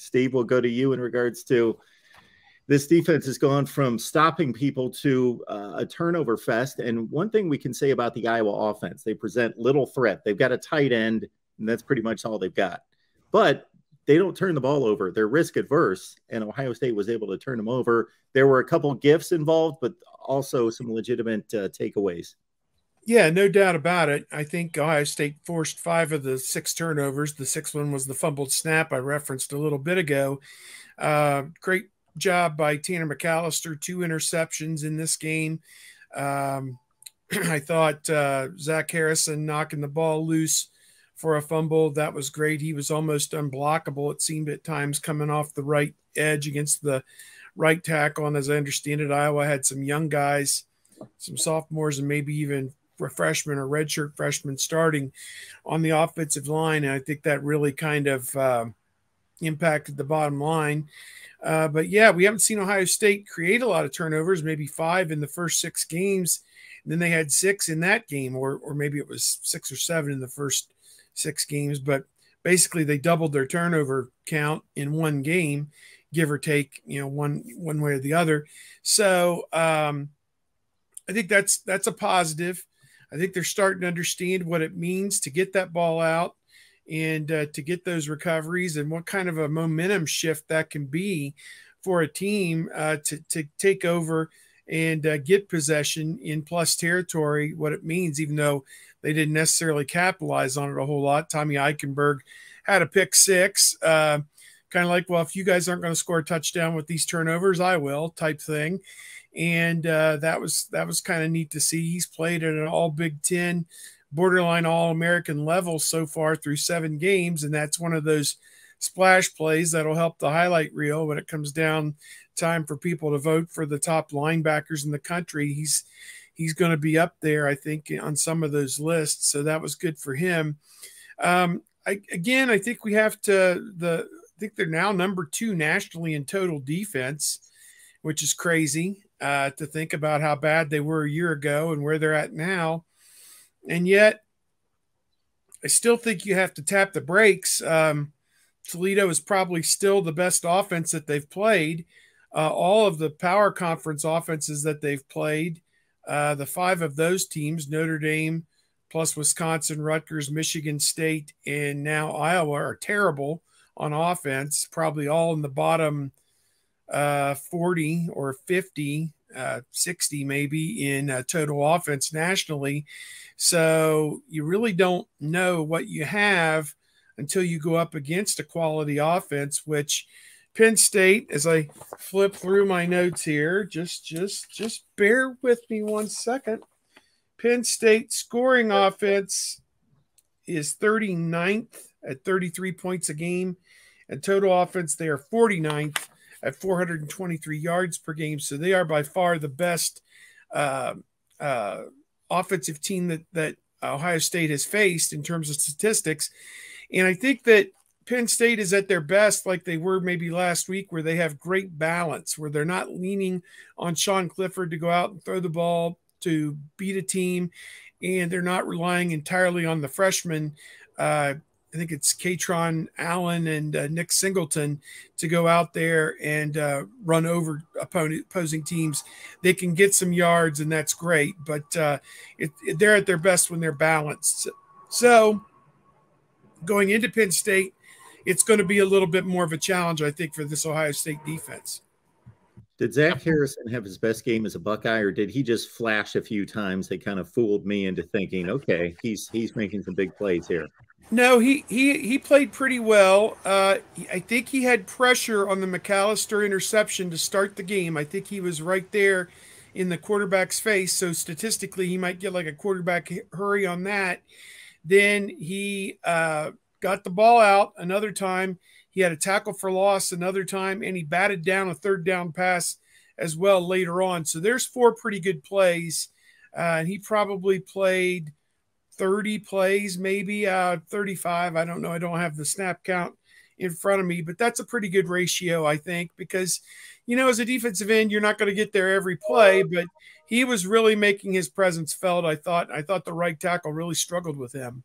Steve, we'll go to you in regards to this defense has gone from stopping people to a turnover fest. And one thing we can say about the Iowa offense, they present little threat. They've got a tight end, and that's pretty much all they've got. But they don't turn the ball over. They're risk adverse, and Ohio State was able to turn them over. There were a couple gifts involved, but also some legitimate takeaways. Yeah, no doubt about it. I think Ohio State forced 5 of the 6 turnovers. The 6th one was the fumbled snap I referenced a little bit ago. Great job by Tanner McAllister, 2 interceptions in this game. I thought Zach Harrison knocking the ball loose for a fumble, that was great. He was almost unblockable, it seemed at times, coming off the right edge against the right tackle. And as I understand it, Iowa had some young guys, some sophomores, and maybe even freshmen or redshirt freshmen starting on the offensive line. And I think that really kind of impacted the bottom line. But yeah, we haven't seen Ohio State create a lot of turnovers, maybe 5 in the first 6 games. And then they had 6 in that game, or maybe it was 6 or 7 in the first 6 games. But basically they doubled their turnover count in one game, give or take, you know, one way or the other. So I think that's a positive. I think they're starting to understand what it means to get that ball out and to get those recoveries and what kind of a momentum shift that can be for a team to take over and get possession in plus territory, what it means, even though they didn't necessarily capitalize on it a whole lot. Tommy Eichenberg had a pick 6, kind of like, well, if you guys aren't going to score a touchdown with these turnovers, I will, type thing. And that was kind of neat to see. He's played at an all Big Ten, borderline All-American level so far through 7 games, and that's one of those splash plays that'll help the highlight reel when it comes down time for people to vote for the top linebackers in the country. He's going to be up there, I think, on some of those lists, so that was good for him. I think we have to – I think they're now number 2 nationally in total defense, which is crazy to think about how bad they were a year ago and where they're at now. And yet, I still think you have to tap the brakes. Toledo is probably still the best offense that they've played. All of the power conference offenses that they've played, the 5 of those teams, Notre Dame plus Wisconsin, Rutgers, Michigan State, and now Iowa, are terrible on offense, probably all in the bottom 40 or 50, 60 maybe in total offense nationally. So you really don't know what you have until you go up against a quality offense, which Penn State, as I flip through my notes here, just bear with me one second. Penn State scoring offense is 39th at 33 points a game. And total offense, they are 49th at 423 yards per game. So they are by far the best offensive team that Ohio State has faced in terms of statistics. And I think that Penn State is at their best, like they were maybe last week, where they have great balance, where they're not leaning on Sean Clifford to go out and throw the ball to beat a team, and they're not relying entirely on the freshmen. I think it's Katron Allen and Nick Singleton to go out there and run over opposing teams. They can get some yards, and that's great, but they're at their best when they're balanced. So going into Penn State, it's going to be a little bit more of a challenge, I think, for this Ohio State defense. Did Zach Harrison have his best game as a Buckeye, or did he just flash a few times? They kind of fooled me into thinking, okay, he's making some big plays here. No, he played pretty well. I think he had pressure on the McAllister interception to start the game. I think he was right there in the quarterback's face, so statistically he might get like a quarterback hurry on that. Then he got the ball out another time. He had a tackle for loss another time, and he batted down a third down pass as well later on. So there's 4 pretty good plays, and he probably played 30 plays, maybe 35. I don't know. I don't have the snap count in front of me, but that's a pretty good ratio, I think, because, you know, as a defensive end, you're not going to get there every play, but he was really making his presence felt, I thought. I thought the right tackle really struggled with him.